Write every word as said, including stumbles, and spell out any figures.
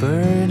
bird